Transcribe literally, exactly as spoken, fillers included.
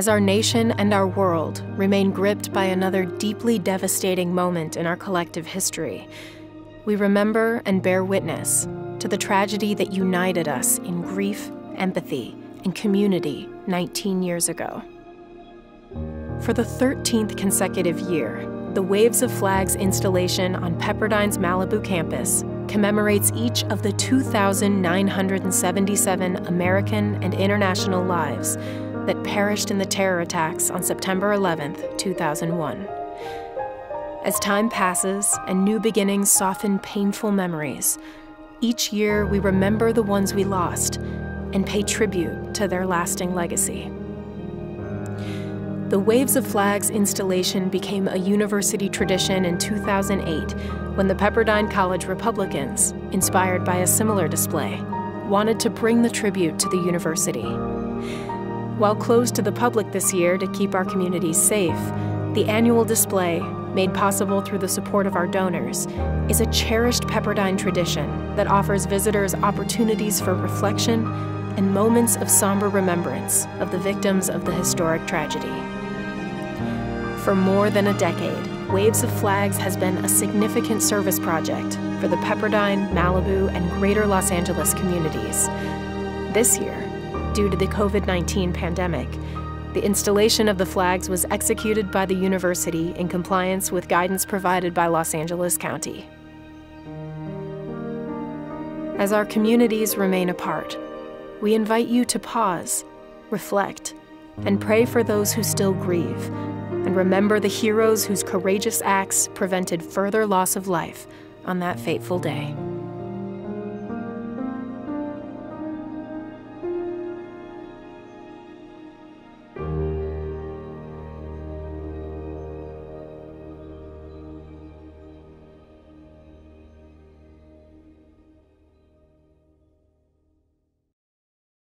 as our nation and our world remain gripped by another deeply devastating moment in our collective history, we remember and bear witness to the tragedy that united us in grief, empathy, and community nineteen years ago. For the thirteenth consecutive year, the Waves of Flags installation on Pepperdine's Malibu campus commemorates each of the two thousand nine hundred seventy-seven American and international lives that perished in the terror attacks on September eleventh, two thousand one. As time passes and new beginnings soften painful memories, each year we remember the ones we lost and pay tribute to their lasting legacy. The Waves of Flags installation became a university tradition in two thousand eight when the Pepperdine College Republicans, inspired by a similar display, wanted to bring the tribute to the university. While closed to the public this year to keep our communities safe, the annual display, made possible through the support of our donors, is a cherished Pepperdine tradition that offers visitors opportunities for reflection and moments of somber remembrance of the victims of the historic tragedy. For more than a decade, Waves of Flags has been a significant service project for the Pepperdine, Malibu, and greater Los Angeles communities. This year, due to the COVID nineteen pandemic, the installation of the flags was executed by the university in compliance with guidance provided by Los Angeles County. As our communities remain apart, we invite you to pause, reflect, and pray for those who still grieve, and remember the heroes whose courageous acts prevented further loss of life on that fateful day.